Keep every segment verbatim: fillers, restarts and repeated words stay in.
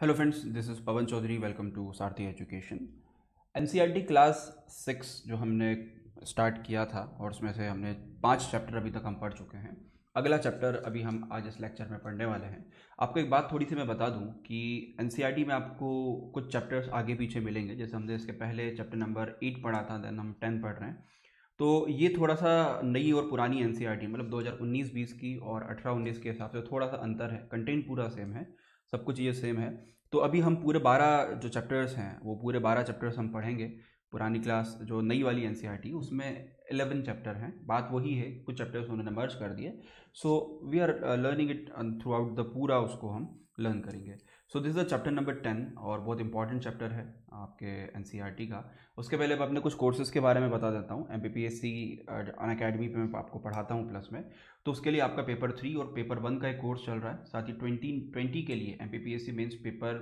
Hello friends, this is Pawan Chaudhary. Welcome to Sarathi education. NCERT class six जो हमने start किया था और उसमें से हमने पांच चैप्टर अभी तक हम पढ़ चुके हैं। अगला चैप्टर अभी हम आज इस लेक्चर में पढ़ने वाले हैं। आपको एक बात थोड़ी सी मैं बता दूं कि एनसीईआरटी में आपको कुछ चैप्टर्स आगे पीछे मिलेंगे। जैसे हमने इसके पहले चैप्टर नंबर एट पढ़ा था, दैन हम टेन पढ़ रहे हैं। तो ये थोड़ा सा नई और पुरानी एनसीईआरटी मतलब दो हज़ार उन्नीस बीस की और अठारह उन्नीस के हिसाब से थोड़ा सा अंतर है। कंटेंट पूरा सेम है, सब कुछ ये सेम है। तो अभी हम पूरे बारह जो चैप्टर्स हैं वो पूरे बारह चैप्टर्स हम पढ़ेंगे। पुरानी क्लास जो नई वाली एनसीईआरटी उसमें इलेवन चैप्टर हैं। बात वही है, कुछ चैप्टर्स उन्होंने मर्ज कर दिए। So we are learning it through out the पूरा, उसको हम लर्न करेंगे। So this is the chapter number ten और बहुत इंपॉर्टेंट चैप्टर है आपके एनसीईआरटी का। उसके पहले मैं अपने कुछ कोर्सेज़ के बारे में बता देता हूँ। एमपीपीएससी अनअकैडमी पे मैं आपको पढ़ाता हूँ प्लस में। तो उसके लिए आपका पेपर थ्री और पेपर वन का एक कोर्स चल रहा है। साथ ही ट्वेंटी ट्वेंटी के लिए एमपीपीएससी मेंस पेपर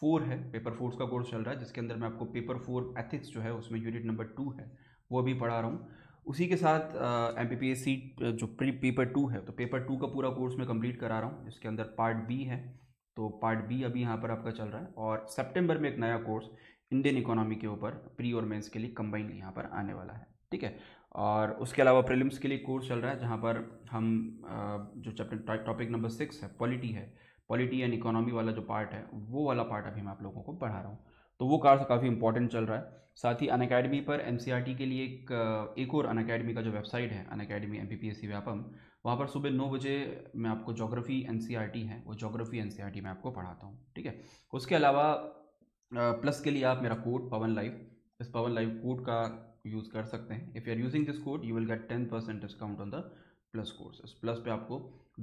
फोर है, पेपर फोर का कोर्स चल रहा है, जिसके अंदर मैं आपको पेपर फोर एथिक्स जो है उसमें यूनिट नंबर टू है वो भी पढ़ा रहा हूँ। उसी के साथ एमपीपीएससी जो प्री पेपर टू है, तो पेपर टू का पूरा कोर्स मैं कंप्लीट करा रहा हूँ, जिसके अंदर पार्ट बी है। तो पार्ट बी अभी यहाँ पर आपका चल रहा है। और सितंबर में एक नया कोर्स इंडियन इकोनॉमी के ऊपर प्री और मेंस के लिए कंबाइंड यहाँ पर आने वाला है, ठीक है। और उसके अलावा प्रीलिम्स के लिए कोर्स चल रहा है, जहाँ पर हम जो चैप्टर टॉपिक नंबर सिक्स है पॉलिटी है, पॉलिटी एंड इकोनॉमी वाला जो पार्ट है वो वाला पार्ट अभी मैं आप लोगों को पढ़ा रहा हूँ। तो वो कार्स काफ़ी इंपॉर्टेंट चल रहा है। साथ ही अनअकैडमी पर एनसीईआरटी के लिए एक एक और अनअकैडमी का जो वेबसाइट है अनअकैडमी एमपीपीएससी व्यापम, वहाँ पर सुबह नौ बजे मैं आपको ज्योग्राफी एनसीईआरटी है वो ज्योग्राफी एनसीईआरटी में आपको पढ़ाता हूँ, ठीक है। उसके अलावा प्लस के लिए आप मेरा कोड पवन लाइव, इस पवन लाइव कोड का यूज़ कर सकते हैं। If you are using this code you will get ten percent discount on the plus course. इस प्लस पे आपको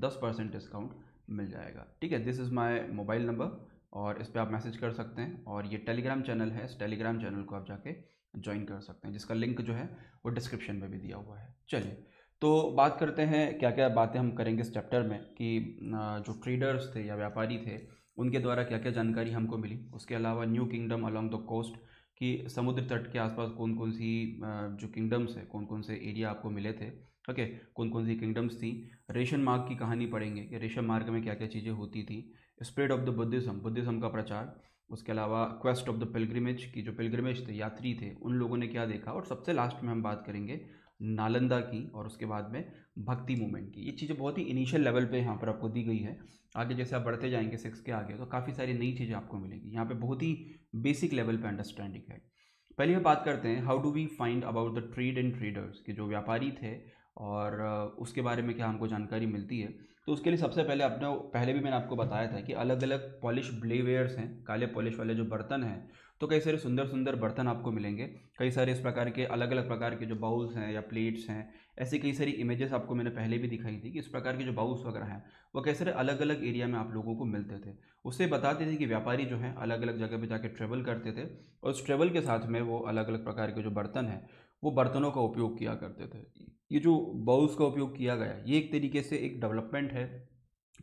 दस परसेंट डिस्काउंट मिल जाएगा, ठीक है। This is my mobile number और इस पे आप मैसेज कर सकते हैं। और ये टेलीग्राम चैनल है, इस टेलीग्राम चैनल को आप जाके ज्वाइन कर सकते हैं, जिसका लिंक जो है वो डिस्क्रिप्शन में भी दिया हुआ है। चलिए तो बात करते हैं क्या क्या बातें हम करेंगे इस चैप्टर में, कि जो ट्रेडर्स थे या व्यापारी थे उनके द्वारा क्या क्या जानकारी हमको मिली। उसके अलावा new kingdom along the coast, कि समुद्र तट के आसपास कौन कौन सी जो किंगडम्स है, कौन कौन से एरिया आपको मिले थे, ओके, कौन कौन सी किंगडम्स थी। रेशम मार्ग की कहानी पढ़ेंगे कि रेशम मार्ग में क्या क्या चीज़ें होती थी। Spread of the Buddhism, Buddhism का प्रचार। उसके अलावा क्वेस्ट ऑफ द पिलग्रिमेज, की जो पिलग्रिमेज थे यात्री थे उन लोगों ने क्या देखा। और सबसे लास्ट में हम बात करेंगे नालंदा की और उसके बाद में भक्ति मूवमेंट की। ये चीज़ें बहुत ही इनिशियल लेवल पे यहाँ पर आपको दी गई है। आगे जैसे आप बढ़ते जाएंगे सिक्स के आगे तो काफ़ी सारी नई चीज़ें आपको मिलेगी। यहाँ पे बहुत ही बेसिक लेवल पे अंडरस्टैंडिंग है। पहले हम बात करते हैं how do we find about the trade and traders, कि जो व्यापारी थे और उसके बारे में क्या हमको जानकारी मिलती है। तो उसके लिए सबसे पहले अपने पहले भी मैंने आपको बताया था कि अलग अलग पॉलिश ब्लेवेयर्स हैं, काले पॉलिश वाले जो बर्तन हैं, तो कई सारे सुंदर सुंदर बर्तन आपको मिलेंगे। कई सारे इस प्रकार के अलग अलग प्रकार के जो बाउल्स हैं या प्लेट्स हैं, ऐसी कई सारी इमेजेस आपको मैंने पहले भी दिखाई थी कि इस प्रकार के जो बाउल्स वगैरह हैं वो कई सारे अलग अलग एरिया में आप लोगों को मिलते थे। उससे बताते थे कि व्यापारी जो हैं अलग अलग जगह पर जाके ट्रेवल करते थे और उस ट्रेवल के साथ में वो अलग अलग प्रकार के जो बर्तन हैं वो बर्तनों का उपयोग किया करते थे। ये जो बाउल्स का उपयोग किया गया ये एक तरीके से एक डेवलपमेंट है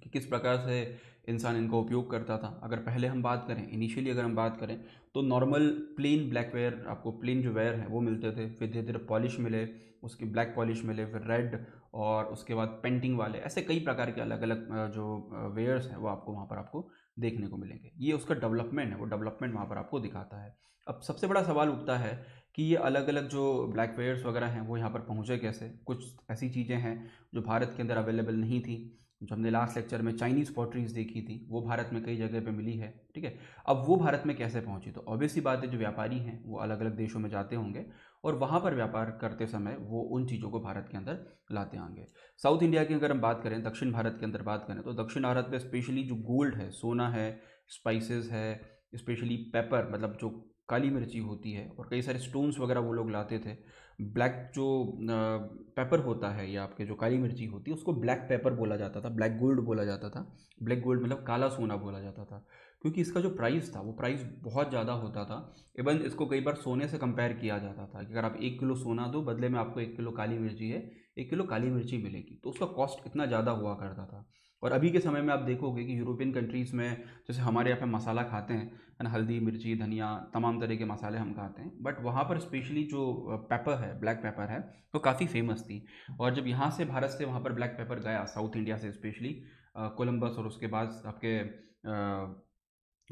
कि किस प्रकार से इंसान इनका उपयोग करता था। अगर पहले हम बात करें इनिशियली अगर हम बात करें तो नॉर्मल प्लेन ब्लैकवेयर आपको प्लेन जो वेयर है वो मिलते थे। फिर धीरे धीरे पॉलिश मिले, उसकी ब्लैक पॉलिश मिले, फिर रेड और उसके बाद पेंटिंग वाले, ऐसे कई प्रकार के अलग अलग जो वेयर्स हैं वो आपको वहाँ पर आपको देखने को मिलेंगे। ये उसका डेवलपमेंट है, वो डेवलपमेंट वहाँ पर आपको दिखाता है। अब सबसे बड़ा सवाल उठता है कि ये अलग अलग जो ब्लैक वेयर्स वगैरह हैं वो यहाँ पर पहुँचे कैसे। कुछ ऐसी चीज़ें हैं जो भारत के अंदर अवेलेबल नहीं थी। जो हमने लास्ट लेक्चर में चाइनीज़ पॉटरीज़ देखी थी वो भारत में कई जगह पे मिली है, ठीक है। अब वो भारत में कैसे पहुँची, तो ऑब्वियस सी बात है जो व्यापारी हैं वो अलग अलग देशों में जाते होंगे और वहाँ पर व्यापार करते समय वो उन चीज़ों को भारत के अंदर लाते होंगे। साउथ इंडिया की अगर हम बात करें, दक्षिण भारत के अंदर बात करें, तो दक्षिण भारत में स्पेशली जो गोल्ड है, सोना है, स्पाइसेस है, स्पेशली पेपर मतलब जो काली मिर्ची होती है और कई सारे स्टोन्स वगैरह वो लोग लाते थे। ब्लैक जो पेपर होता है या आपके जो काली मिर्ची होती है उसको ब्लैक पेपर बोला जाता था, ब्लैक गोल्ड बोला जाता था। ब्लैक गोल्ड मतलब काला सोना बोला जाता था, क्योंकि इसका जो प्राइस था वो प्राइस बहुत ज़्यादा होता था। इवन इसको कई बार सोने से कंपेयर किया जाता था कि अगर आप एक किलो सोना दो बदले में आपको एक किलो काली मिर्ची है, एक किलो काली मिर्ची मिलेगी, तो उसका कॉस्ट इतना ज़्यादा हुआ करता था। और अभी के समय में आप देखोगे कि यूरोपियन कंट्रीज़ में जैसे हमारे यहाँ पे मसाला खाते हैं है ना, हल्दी मिर्ची धनिया तमाम तरह के मसाले हम खाते हैं, बट वहाँ पर स्पेशली जो पेपर है ब्लैक पेपर है तो काफ़ी फेमस थी। और जब यहाँ से भारत से वहाँ पर ब्लैक पेपर गया साउथ इंडिया से, स्पेशली कोलंबस और उसके बाद आपके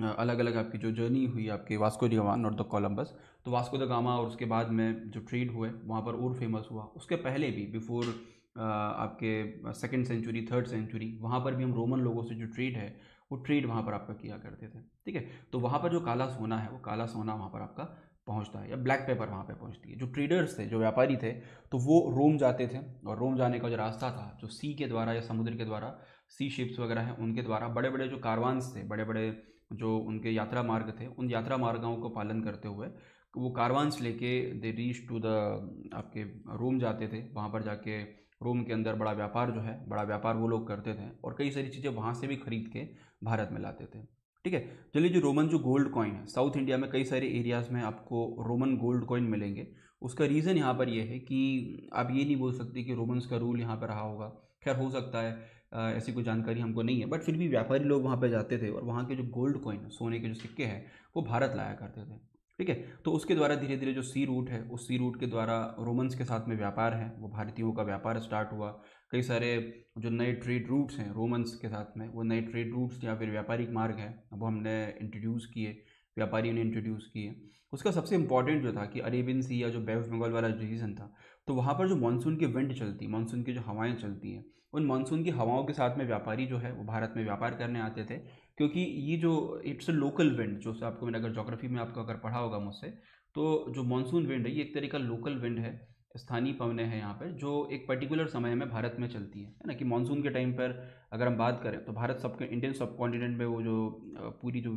अलग अलग आपकी जो जर्नी हुई आपके Vasco da Gama not the Columbus, तो वास्को द गामा और उसके बाद में जो ट्रेड हुए वहाँ पर और फेमस हुआ। उसके पहले भी बिफोर आपके सेकेंड सेंचुरी थर्ड सेंचुरी वहाँ पर भी हम रोमन लोगों से जो ट्रेड है वो ट्रेड वहाँ पर आपका किया करते थे। ठीक है, तो वहाँ पर जो काला सोना है वो काला सोना वहाँ पर आपका पहुँचता है या ब्लैक पेपर वहाँ पर पहुँचती है। जो ट्रेडर्स थे, जो व्यापारी थे, तो वो रोम जाते थे और रोम जाने का जो रास्ता था जो सी के द्वारा या समुद्र के द्वारा सी शिप्स वगैरह हैं उनके द्वारा बड़े बड़े जो कारवांस थे, बड़े बड़े जो उनके यात्रा मार्ग थे, उन यात्रा मार्गों को पालन करते हुए वो कारवांस लेके दे रीच टू द आपके रोम जाते थे। वहाँ पर जाके रोम के अंदर बड़ा व्यापार जो है बड़ा व्यापार वो लोग करते थे और कई सारी चीज़ें वहाँ से भी खरीद के भारत में लाते थे। ठीक है, चलिए जो रोमन जो गोल्ड कॉइन है साउथ इंडिया में कई सारे एरियाज़ में आपको रोमन गोल्ड कॉइन मिलेंगे। उसका रीज़न यहाँ पर यह है कि आप ये नहीं बोल सकते कि रोमन्स का रूल यहाँ पर रहा होगा। खैर, हो सकता है, आ, ऐसी कोई जानकारी हमको नहीं है, बट फिर भी व्यापारी लोग वहाँ पे जाते थे और वहाँ के जो गोल्ड कॉइन सोने के जो सिक्के हैं वो भारत लाया करते थे। ठीक है, तो उसके द्वारा धीरे धीरे जो सी रूट है उस सी रूट के द्वारा रोमन्स के साथ में व्यापार है वो भारतीयों का व्यापार स्टार्ट हुआ। कई सारे जो नए ट्रेड रूट्स हैं रोमन्स के साथ में वो नए ट्रेड रूट्स या फिर व्यापारिक मार्ग हैं वो हमने इंट्रोड्यूस किए, व्यापारियों ने इंट्रोड्यूस किए। उसका सबसे इम्पॉर्टेंट जो था कि अरेबियन सी या जो बे ऑफ बंगाल वाला रीजन था, तो वहाँ पर जो मानसून की विंड चलती, मानसून की जो हवाएं चलती हैं, उन मानसून की हवाओं के साथ में व्यापारी जो है वो भारत में व्यापार करने आते थे, क्योंकि ये जो इट्स अ लोकल विंड जो आपको मैंने अगर ज्योग्राफी में आपको अगर पढ़ा होगा मुझसे, तो जो मानसून विंड है ये एक तरह का लोकल विंड है, स्थानीय पवने हैं यहाँ पर जो एक पर्टिकुलर समय में भारत में चलती है, है ना। कि मानसून के टाइम पर अगर हम बात करें तो भारत सबके इंडियन सब कॉन्टिनेंट में वो जो पूरी जो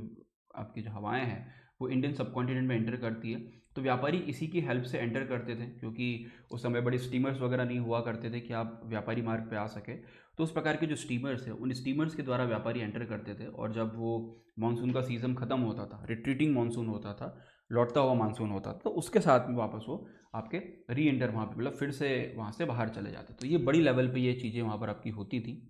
आपकी जो हवाएँ हैं वो इंडियन सब कॉन्टिनेंट में एंटर करती है, तो व्यापारी इसी की हेल्प से एंटर करते थे, क्योंकि उस समय बड़े स्टीमर्स वगैरह नहीं हुआ करते थे कि आप व्यापारी मार्ग पे आ सके। तो उस प्रकार के जो स्टीमर्स हैं उन स्टीमर्स के द्वारा व्यापारी एंटर करते थे, और जब वो मानसून का सीज़न ख़त्म होता था, रिट्रीटिंग मानसून होता था, लौटता हुआ मानसून होता था, तो उसके साथ में वापस वो आपके री एंटर वहाँ पर मतलब फिर से वहाँ से बाहर चले जाते। तो ये बड़ी लेवल पर ये चीज़ें वहाँ पर आपकी होती थी।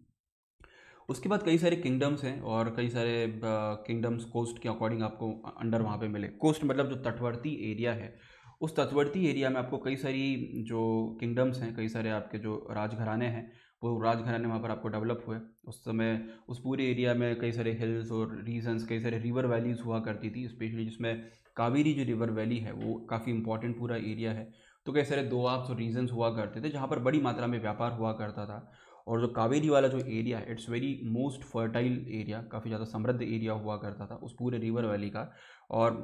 उसके बाद कई सारे किंगडम्स हैं और कई सारे किंगडम्स कोस्ट के अकॉर्डिंग आपको अंडर वहाँ पे मिले। कोस्ट मतलब जो तटवर्ती एरिया है, उस तटवर्ती एरिया में आपको कई सारी जो किंगडम्स हैं, कई सारे आपके जो राजघराने हैं वो राजघराने वहाँ पर आपको डेवलप हुए। उस समय उस पूरे एरिया में कई सारे हिल्स और रीजन्स, कई सारे रिवर वैलीज़ हुआ करती थी, स्पेशली जिसमें कावेरी जो रिवर वैली है वो काफ़ी इंपॉर्टेंट पूरा एरिया है। तो कई सारे दोआब्स और रीजन्स हुआ करते थे जहाँ पर बड़ी मात्रा में व्यापार हुआ करता था, और जो कावेरी वाला जो एरिया है it's very most fertile area, काफ़ी ज़्यादा समृद्ध एरिया हुआ करता था उस पूरे रिवर वैली का, और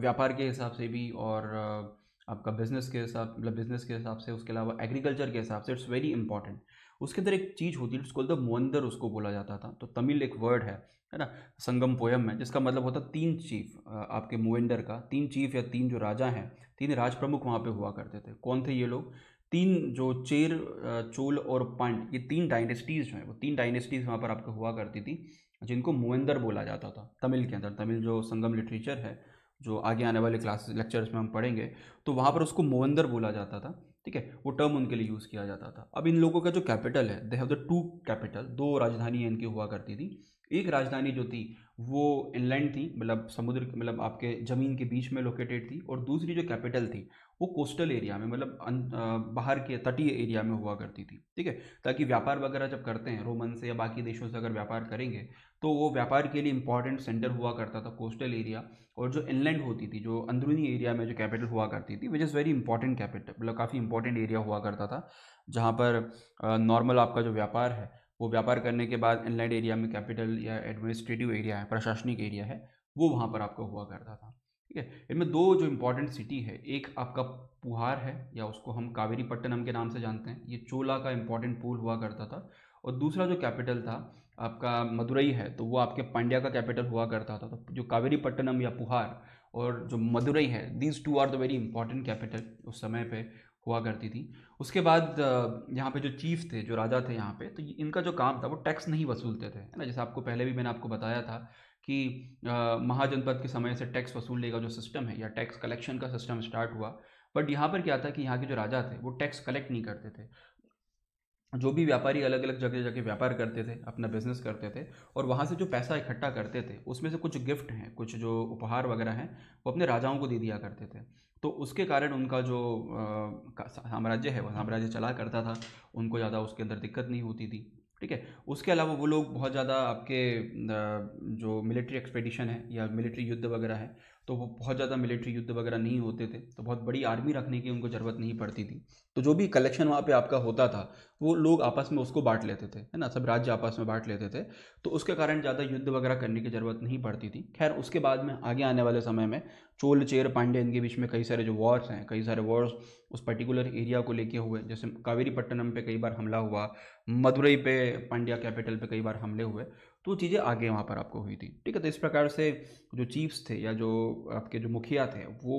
व्यापार के हिसाब से भी और आपका बिजनेस के हिसाब मतलब बिजनेस के हिसाब से, उसके अलावा एग्रीकल्चर के हिसाब से इट्स वेरी इंपॉर्टेंट। उसके अंदर एक चीज़ होती है इट्स कॉल्ड द मुवेंदर, उसको बोला जाता था। तो तमिल एक वर्ड है है ना संगम पोयम में, जिसका मतलब होता तीन चीफ, आपके मुवेंदर का तीन चीफ या तीन जो राजा हैं, तीन राज प्रमुख वहाँ पर हुआ करते थे। कौन थे ये लोग? तीन जो चेर, चोल और पांड, ये तीन डायनेस्टीज़ जो हैं वो तीन डायनेस्टीज़ वहाँ पर आपको हुआ करती थी, जिनको मुवेंदर बोला जाता था तमिल के अंदर। तमिल जो संगम लिटरेचर है जो आगे आने वाले क्लास लेक्चर्स में हम पढ़ेंगे, तो वहाँ पर उसको मुवेंदर बोला जाता था। ठीक है, वो टर्म उनके लिए यूज़ किया जाता था। अब इन लोगों का जो कैपिटल है, they have the two capital, दो राजधानी इनकी हुआ करती थी। एक राजधानी जो थी वो इनलैंड थी, मतलब समुद्र मतलब आपके ज़मीन के बीच में लोकेटेड थी, और दूसरी जो कैपिटल थी वो कोस्टल एरिया में मतलब बाहर के तटीय एरिया में हुआ करती थी। ठीक है, ताकि व्यापार वगैरह जब करते हैं रोमन से या बाकी देशों से अगर व्यापार करेंगे तो वो व्यापार के लिए इंपॉर्टेंट सेंटर हुआ करता था कोस्टल एरिया, और जो इनलैंड होती थी जो अंदरूनी एरिया में जो कैपिटल हुआ करती थी which is very important capital, मतलब काफ़ी इंपॉर्टेंट एरिया हुआ करता था जहाँ पर नॉर्मल आपका जो व्यापार है वो व्यापार करने के बाद इनलैंड एरिया में कैपिटल या एडमिनिस्ट्रेटिव एरिया है, प्रशासनिक एरिया है, वो वहाँ पर आपका हुआ करता था। ठीक है, इनमें दो जो इम्पोर्टेंट सिटी है, एक आपका पुहार है या उसको हम कावेरीपट्टनम के नाम से जानते हैं, ये चोला का इम्पोर्टेंट पूल हुआ करता था, और दूसरा जो कैपिटल था आपका मदुरई है, तो वो आपके पांड्या का कैपिटल हुआ करता था। तो जो कावेरीपट्टनम या पुहार और जो मदुरई है, these two are the very important capital उस समय पर हुआ करती थी। उसके बाद यहाँ पे जो चीफ थे, जो राजा थे यहाँ पे, तो इनका जो काम था वो टैक्स नहीं वसूलते थे, है ना। जैसे आपको पहले भी मैंने आपको बताया था कि महाजनपद के समय से टैक्स वसूलने का जो सिस्टम है या टैक्स कलेक्शन का सिस्टम स्टार्ट हुआ, बट यहाँ पर क्या था कि यहाँ के जो राजा थे वो टैक्स कलेक्ट नहीं करते थे। जो भी व्यापारी अलग अलग जगह जाके व्यापार करते थे, अपना बिजनेस करते थे, और वहाँ से जो पैसा इकट्ठा करते थे उसमें से कुछ गिफ्ट हैं, कुछ जो उपहार वगैरह हैं वो अपने राजाओं को दे दिया करते थे। तो उसके कारण उनका जो साम्राज्य है वह साम्राज्य चला करता था, उनको ज़्यादा उसके अंदर दिक्कत नहीं होती थी। ठीक है। उसके अलावा वो लोग बहुत ज़्यादा आपके जो मिलिट्री एक्सपेडिशन है या मिलिट्री युद्ध वगैरह है, तो वो बहुत ज़्यादा मिलिट्री युद्ध वगैरह नहीं होते थे, तो बहुत बड़ी आर्मी रखने की उनको ज़रूरत नहीं पड़ती थी। तो जो भी कलेक्शन वहाँ पे आपका होता था वो लोग आपस में उसको बांट लेते थे, है ना, सब राज्य आपस में बांट लेते थे, तो उसके कारण ज़्यादा युद्ध वगैरह करने की ज़रूरत नहीं पड़ती थी। खैर उसके बाद में आगे आने वाले समय में चोल, चेर, पांड्य, इनके बीच में कई सारे जो वॉर्स हैं, कई सारे वॉर्स उस पर्टिकुलर एरिया को लेके हुए, जैसे कावेरीपट्टनम पे कई बार हमला हुआ, मदुरई पे, पांड्या कैपिटल पे कई बार हमले हुए, तो चीज़ें आगे वहाँ पर आपको हुई थी। ठीक है, तो इस प्रकार से जो चीफ्स थे या जो आपके जो मुखिया थे वो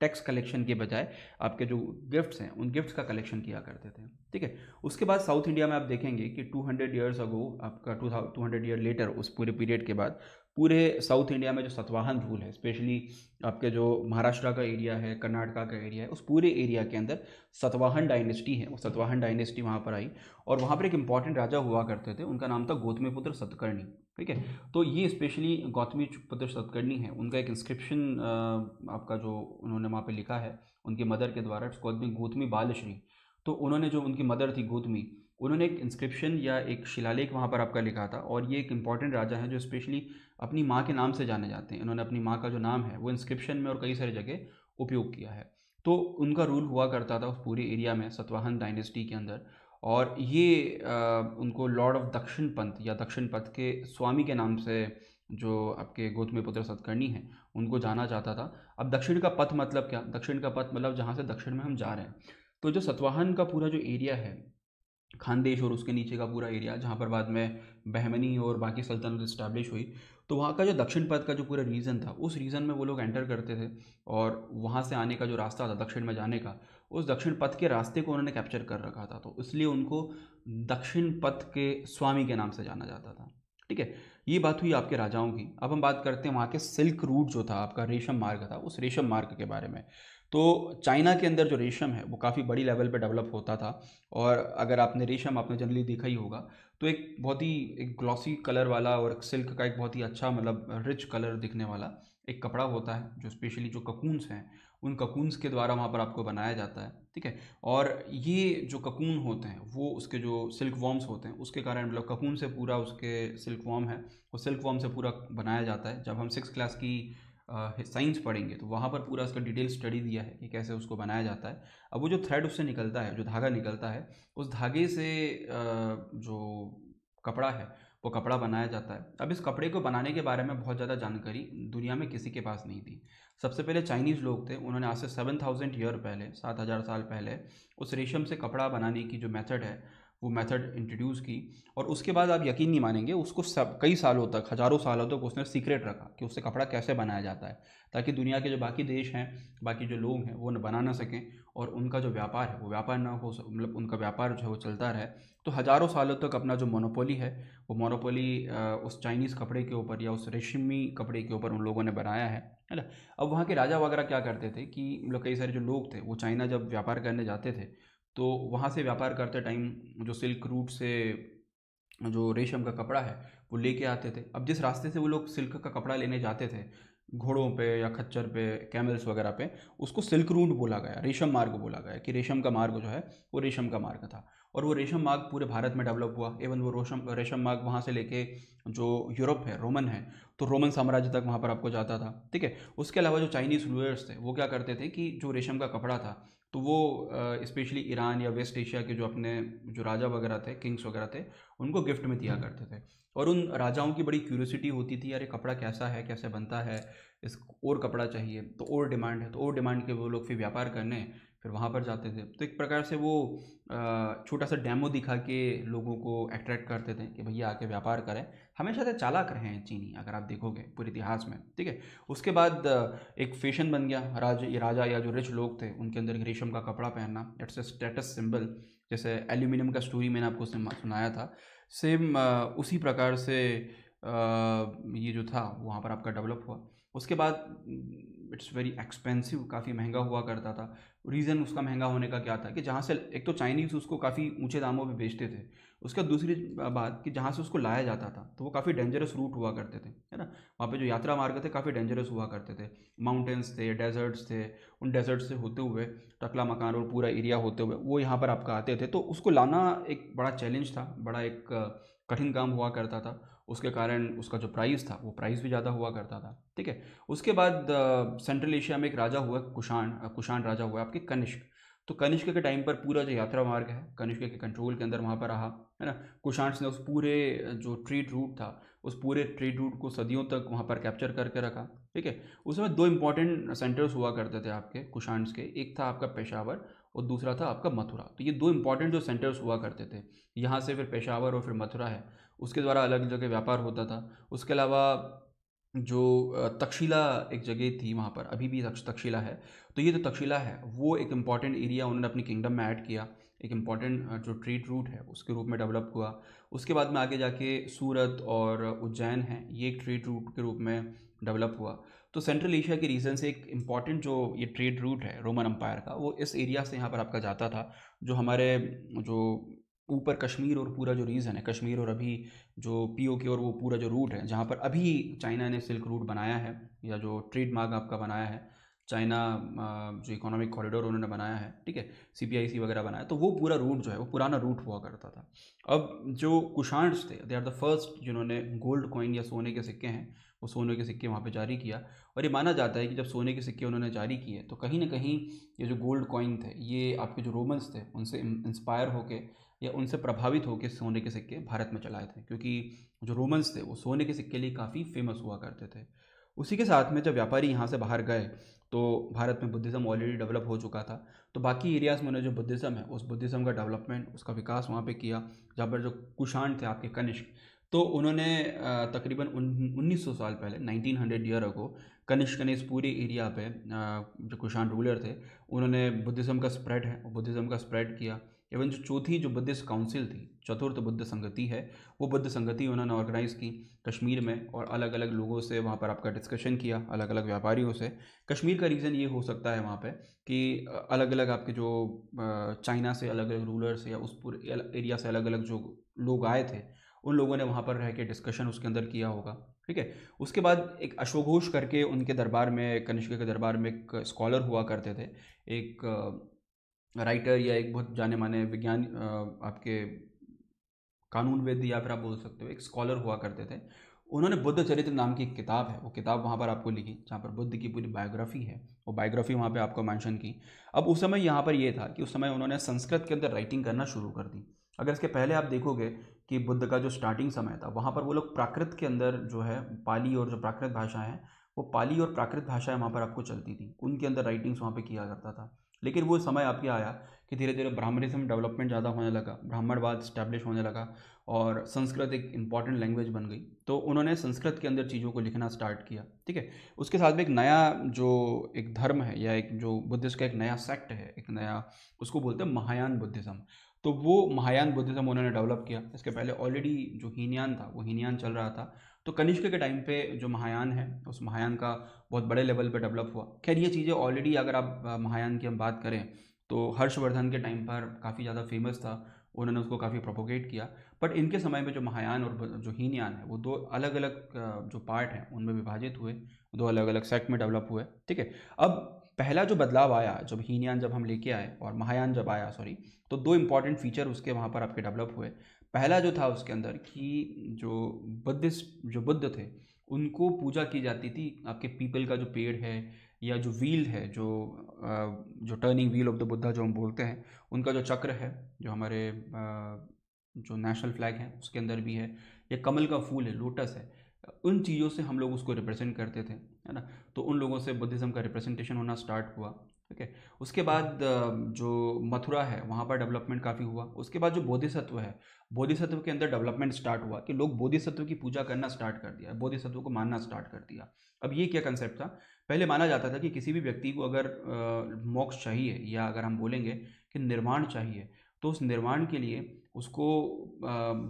टैक्स कलेक्शन के बजाय आपके जो गिफ्ट्स हैं उन गिफ्ट्स का कलेक्शन किया करते थे। ठीक है, उसके बाद साउथ इंडिया में आप देखेंगे कि टू हंड्रेड ईयर्स अगो आपका टू हंड्रेड ईयर लेटर, उस पूरे पीरियड के बाद पूरे साउथ इंडिया में जो सतवाहन रूल है, स्पेशली आपके जो महाराष्ट्र का एरिया है, कर्नाटका का एरिया है, उस पूरे एरिया के अंदर सतवाहन डायनेस्टी है, वो सतवाहन डायनेस्टी वहाँ पर आई और वहाँ पर एक इंपॉर्टेंट राजा हुआ करते थे, उनका नाम था गौतमीपुत्र सतकर्णी। ठीक है, तो ये स्पेशली गौतमीपुत्र सतकर्णी है, उनका एक इंस्क्रिप्शन आपका जो उन्होंने वहाँ पर लिखा है उनकी मदर के द्वारा, गौतमी बालश्री, तो उन्होंने जो उनकी मदर थी गौतमी, उन्होंने एक इंस्क्रिप्शन या एक शिलालेख वहाँ पर आपका लिखा था। और ये एक इम्पॉर्टेंट राजा है जो स्पेशली अपनी माँ के नाम से जाने जाते हैं, इन्होंने अपनी माँ का जो नाम है वो इंस्क्रिप्शन में और कई सारी जगह उपयोग किया है। तो उनका रूल हुआ करता था उस पूरे एरिया में सतवाहन डायनेस्टी के अंदर, और ये आ, उनको लॉर्ड ऑफ दक्षिण पंथ या दक्षिण पंथ के स्वामी के नाम से जो आपके गौतमीपुत्र सतकर्णी हैं उनको जाना जाता था। अब दक्षिण का पथ मतलब क्या, दक्षिण का पथ मतलब जहाँ से दक्षिण में हम जा रहे हैं, तो जो सतवाहन का पूरा जो एरिया है, खानदेश और उसके नीचे का पूरा एरिया जहाँ पर बाद में बहमनी और बाकी सल्तनत इस्टेब्लिश हुई, तो वहाँ का जो दक्षिण पथ का जो पूरा रीजन था उस रीजन में वो लोग एंटर करते थे, और वहाँ से आने का जो रास्ता था दक्षिण में जाने का, उस दक्षिण पथ के रास्ते को उन्होंने कैप्चर कर रखा था, तो इसलिए उनको दक्षिण पथ के स्वामी के नाम से जाना जाता था। ठीक है, ये बात हुई आपके राजाओं की। अब हम बात करते हैं वहाँ के सिल्क रूट जो था आपका रेशम मार्ग था, उस रेशम मार्ग के बारे में। तो चाइना के अंदर जो रेशम है वो काफ़ी बड़ी लेवल पे डेवलप होता था, और अगर आपने रेशम आपने जनरली देखा ही होगा, तो एक बहुत ही एक ग्लॉसी कलर वाला और सिल्क का एक बहुत ही अच्छा मतलब रिच कलर दिखने वाला एक कपड़ा होता है, जो स्पेशली जो ककून्स हैं उन ककून्स के द्वारा वहाँ पर आपको बनाया जाता है। ठीक है, और ये जो ककून होते हैं वो उसके जो सिल्क वॉर्म्स होते हैं उसके कारण, मतलब ककून से पूरा उसके सिल्क वॉर्म है, वो सिल्क वॉर्म से पूरा बनाया जाता है। जब हम सिक्स क्लास की साइंस uh, पढ़ेंगे तो वहाँ पर पूरा इसका डिटेल स्टडी दिया है कि कैसे उसको बनाया जाता है। अब वो जो थ्रेड उससे निकलता है, जो धागा निकलता है, उस धागे से uh, जो कपड़ा है वो कपड़ा बनाया जाता है। अब इस कपड़े को बनाने के बारे में बहुत ज़्यादा जानकारी दुनिया में किसी के पास नहीं थी। सबसे पहले चाइनीज़ लोग थे, उन्होंने आज से सेवन थाउजेंड ईयर पहले, सात हज़ार साल पहले उस रेशम से कपड़ा बनाने की जो मेथड है वो मेथड इंट्रोड्यूस की, और उसके बाद आप यकीन नहीं मानेंगे उसको सब कई सालों तक, हज़ारों सालों तक उसने सीक्रेट रखा कि उससे कपड़ा कैसे बनाया जाता है, ताकि दुनिया के जो बाकी देश हैं, बाकी जो लोग हैं वो बना ना सकें और उनका जो व्यापार है वो व्यापार ना हो, मतलब उनका व्यापार जो है वो चलता रहे। तो हज़ारों सालों तक अपना जो मोनोपोली है वो मोनोपोली उस चाइनीज़ कपड़े के ऊपर या उस रेशमी कपड़े के ऊपर उन लोगों ने बनाया है, है ना। अब वहाँ के राजा वगैरह क्या करते थे कि मतलब कई सारे जो लोग थे वो चाइना जब व्यापार करने जाते थे, तो वहाँ से व्यापार करते टाइम जो सिल्क रूट से जो रेशम का कपड़ा है वो लेके आते थे। अब जिस रास्ते से वो लोग सिल्क का कपड़ा लेने जाते थे, घोड़ों पे या खच्चर पे, कैमल्स वगैरह पे, उसको सिल्क रूट बोला गया, रेशम मार्ग बोला गया, कि रेशम का मार्ग जो है वो रेशम का मार्ग था। और वो रेशम मार्ग पूरे भारत में डेवलप हुआ, एवं वो रेशम रेशम मार्ग वहाँ से लेके जो यूरोप है, रोमन है, तो रोमन साम्राज्य तक वहाँ पर आपको जाता था। ठीक है, उसके अलावा जो चाइनीज़ रूलर्स थे वो क्या करते थे कि जो रेशम का कपड़ा था तो वो स्पेशली ईरान या वेस्ट एशिया के जो अपने जो राजा वगैरह थे, किंग्स वगैरह थे, उनको गिफ्ट में दिया करते थे। और उन राजाओं की बड़ी क्यूरियोसिटी होती थी, यार ये कपड़ा कैसा है, कैसे बनता है, इस और कपड़ा चाहिए, तो और डिमांड है, तो और डिमांड के वो लोग फिर व्यापार करने फिर वहाँ पर जाते थे। तो एक प्रकार से वो छोटा सा डेमो दिखा के लोगों को अट्रैक्ट करते थे कि भैया आके व्यापार करें। हमेशा से चालाक रहे हैं चीनी, अगर आप देखोगे पूरे इतिहास में। ठीक है, उसके बाद एक फैशन बन गया, राज राजा या जो रिच लोग थे उनके अंदर रेशम का कपड़ा पहनना, इट्स अ स्टेटस सिंबल। जैसे एल्यूमिनियम का स्टोरी मैंने आपको सुनाया था, सेम उसी प्रकार से ये जो था वहाँ पर आपका डेवलप हुआ। उसके बाद इट्स वेरी एक्सपेंसिव, काफ़ी महंगा हुआ करता था। रीज़न उसका महंगा होने का क्या था कि जहाँ से एक तो चाइनीज़ उसको काफ़ी ऊंचे दामों पे बेचते थे, उसका दूसरी बात कि जहाँ से उसको लाया जाता था तो वो काफ़ी डेंजरस रूट हुआ करते थे, है ना। वहाँ पे जो यात्रा मार्ग थे काफ़ी डेंजरस हुआ करते थे, माउंटेन्स थे, डेजर्ट्स थे, उन डेजर्ट्स से होते हुए टकला मकान और पूरा एरिया होते हुए वो यहाँ पर आपका आते थे। तो उसको लाना एक बड़ा चैलेंज था, बड़ा एक कठिन काम हुआ करता था। उसके कारण उसका जो प्राइस था वो प्राइस भी ज़्यादा हुआ करता था, ठीक है। उसके बाद सेंट्रल एशिया में एक राजा हुआ कुषाण, कुषाण राजा हुआ आपके कनिष्क। तो कनिष्क के टाइम पर पूरा जो यात्रा मार्ग है कनिष्क के कंट्रोल के अंदर वहाँ पर रहा, है ना। कुषाण ने उस पूरे जो ट्रेड रूट था उस पूरे ट्रेड रूट को सदियों तक वहाँ पर कैप्चर करके रखा, ठीक है। उस समय दो इंपॉर्टेंट सेंटर्स हुआ करते थे आपके कुषाण के, एक था आपका पेशावर और दूसरा था आपका मथुरा। तो ये दो इंपॉर्टेंट जो सेंटर्स हुआ करते थे, यहाँ से फिर पेशावर और फिर मथुरा है उसके द्वारा अलग जगह व्यापार होता था। उसके अलावा जो तक्षशिला एक जगह थी वहाँ पर अभी भी तक्षशिला है, तो ये जो तक्षशिला है वो एक इम्पॉर्टेंट एरिया उन्होंने अपनी किंगडम में ऐड किया, एक इम्पॉर्टेंट जो ट्रेड रूट है उसके रूप में डेवलप हुआ। उसके बाद में आगे जाके सूरत और उज्जैन है, ये एक ट्रेड रूट के रूप में डेवलप हुआ। तो सेंट्रल एशिया के रीजन से एक इम्पॉर्टेंट जो ये ट्रेड रूट है रोमन अम्पायर का वो इस एरिया से यहाँ पर आपका जाता था, जो हमारे जो ऊपर कश्मीर और पूरा जो रीजन है कश्मीर और अभी जो पीओके और वो पूरा जो रूट है जहाँ पर अभी चाइना ने सिल्क रूट बनाया है या जो ट्रेड मार्ग आपका बनाया है, चाइना जो इकोनॉमिक कॉरिडोर उन्होंने बनाया है, ठीक है, सीपीआईसी वगैरह बनाया, तो वो पूरा रूट जो है वो पुराना रूट हुआ करता था। अब जो कुषाण्स थे दे आर द फर्स्ट जिन्होंने गोल्ड कॉइन या सोने के सिक्के हैं वो सोने के सिक्के वहाँ पे जारी किया। और ये माना जाता है कि जब सोने के सिक्के उन्होंने जारी किए तो कहीं ना कहीं ये जो गोल्ड कॉइन थे ये आपके जो रोमन्स थे उनसे इंस्पायर होके या उनसे प्रभावित होकर सोने के सिक्के भारत में चलाए थे, क्योंकि जो रोमन्स थे वो सोने के सिक्के लिए काफ़ी फेमस हुआ करते थे। उसी के साथ में जब व्यापारी यहाँ से बाहर गए तो भारत में बुद्धिज़्म ऑलरेडी डेवलप हो चुका था, तो बाकी एरियाज़ में उन्होंने जो बुद्धिज़्म है उस बुद्धिज़्म का डेवलपमेंट उसका विकास वहाँ पे किया। जहाँ पर जो कुषाण थे आपके कनिष्क, तो उन्होंने तकरीबन उन्नीस सौ साल पहले nineteen hundred year ago Kanishka ने इस पूरे एरिया पे जो कुषाण रूलर थे उन्होंने बुद्धिज़्म का स्प्रेड है बुद्धिज़्म का स्प्रेड किया। इवन जो चौथी जो बुद्धिस्ट काउंसिल थी, चतुर्थ बुद्ध संगति है, वो बुद्ध संगति उन्होंने ऑर्गेनाइज़ की कश्मीर में और अलग अलग लोगों से वहाँ पर आपका डिस्कशन किया, अलग अलग व्यापारियों से। कश्मीर का रीज़न ये हो सकता है वहाँ पे कि अलग अलग आपके जो चाइना से अलग अलग रूलर्स या उस पूरे एरिया से अलग अलग जो लोग आए थे उन लोगों ने वहाँ पर रह के डिस्कशन उसके अंदर किया होगा, ठीक है। उसके बाद एक अश्वघोष करके उनके दरबार में कनिष्क के दरबार में एक स्कॉलर हुआ करते थे, एक राइटर या एक बहुत जाने माने विज्ञान आपके कानूनवेद या फिर आप बोल सकते हो एक स्कॉलर हुआ करते थे। उन्होंने बुद्ध चरित्र नाम की एक किताब है वो किताब वहाँ पर आपको लिखी जहाँ पर बुद्ध की पूरी बायोग्राफी है, वो बायोग्राफी वहाँ पे आपको मेंशन की। अब उस समय यहाँ पर ये था कि उस समय उन्होंने संस्कृत के अंदर राइटिंग करना शुरू कर दी। अगर इसके पहले आप देखोगे कि बुद्ध का जो स्टार्टिंग समय था वहाँ पर वो लोग प्राकृत के अंदर जो है पाली और जो प्राकृत भाषा है वो पाली और प्राकृत भाषाएँ वहाँ पर आपको चलती थी, उनके अंदर राइटिंग्स वहाँ पर किया करता था। लेकिन वो समय आपके आया कि धीरे धीरे ब्राह्मणिज्म डेवलपमेंट ज़्यादा होने लगा, ब्राह्मणवाद स्टैब्लिश होने लगा और संस्कृत एक इम्पॉर्टेंट लैंग्वेज बन गई, तो उन्होंने संस्कृत के अंदर चीज़ों को लिखना स्टार्ट किया, ठीक है। उसके साथ में एक नया जो एक धर्म है या एक जो बुद्धिस्ट का एक नया सेक्ट है, एक नया उसको बोलते हैं महायान बुद्धिज़्म, तो वो महायान बुद्धिज़्म उन्होंने डेवलप किया। इसके पहले ऑलरेडी जो हीनयान था वो हीनयान चल रहा था, तो कनिष्क के टाइम पे जो महायान है उस महायान का बहुत बड़े लेवल पे डेवलप हुआ। खैर ये चीज़ें ऑलरेडी अगर आप महायान की हम बात करें तो हर्षवर्धन के टाइम पर काफ़ी ज़्यादा फेमस था, उन्होंने उसको काफ़ी प्रोपोगेट किया। बट इनके समय में जो महायान और जो हीनयान है वो दो अलग अलग जो पार्ट हैं उनमें विभाजित हुए, दो अलग अलग सेक्ट में डेवलप हुए, ठीक है। अब पहला जो बदलाव आया जब हीनयान जब हम लेके आए और महायान जब आया सॉरी तो दो इम्पॉर्टेंट फीचर उसके वहाँ पर आपके डेवलप हुए। पहला जो था उसके अंदर कि जो बुद्धिस्ट जो बुद्ध थे उनको पूजा की जाती थी आपके पीपल का जो पेड़ है या जो व्हील है जो जो turning wheel of the Buddha जो हम बोलते हैं, उनका जो चक्र है जो हमारे जो नेशनल फ्लैग है उसके अंदर भी है, या कमल का फूल है, लोटस है, उन चीज़ों से हम लोग उसको रिप्रेजेंट करते थे, है ना। तो उन लोगों से बुद्धिज़्म का रिप्रेजेंटेशन होना स्टार्ट हुआ, ठीक है। उसके बाद जो मथुरा है वहाँ पर डेवलपमेंट काफ़ी हुआ। उसके बाद जो बोधिसत्व है, बोधिसत्व के अंदर डेवलपमेंट स्टार्ट हुआ कि लोग बोधिसत्व की पूजा करना स्टार्ट कर दिया, बोधिसत्व को मानना स्टार्ट कर दिया। अब ये क्या कंसेप्ट था, पहले माना जाता था कि किसी भी व्यक्ति को अगर मोक्ष चाहिए या अगर हम बोलेंगे कि निर्वाण चाहिए तो उस निर्वाण के लिए उसको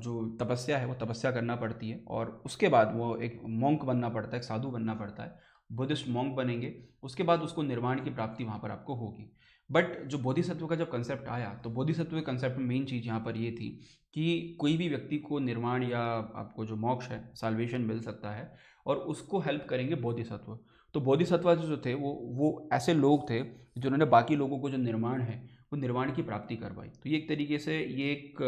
जो तपस्या है वो तपस्या करना पड़ती है और उसके बाद वो एक मॉन्क बनना पड़ता है, एक साधु बनना पड़ता है, बुद्धिस्ट मॉन्क बनेंगे, उसके बाद उसको निर्वाण की प्राप्ति वहाँ पर आपको होगी। बट जो बोधिसत्व का जब कंसेप्ट आया तो बोधिसत्व के कंसेप्ट में मेन चीज़ यहाँ पर ये थी कि कोई भी व्यक्ति को निर्वाण या आपको जो मोक्ष है साल्वेशन मिल सकता है और उसको हेल्प करेंगे बोधिसत्व। तो बोधिसत्व जो थे वो वो ऐसे लोग थे जिन्होंने बाकी लोगों को जो निर्वाण है वो निर्वाण की प्राप्ति करवाई। तो ये एक तरीके से ये एक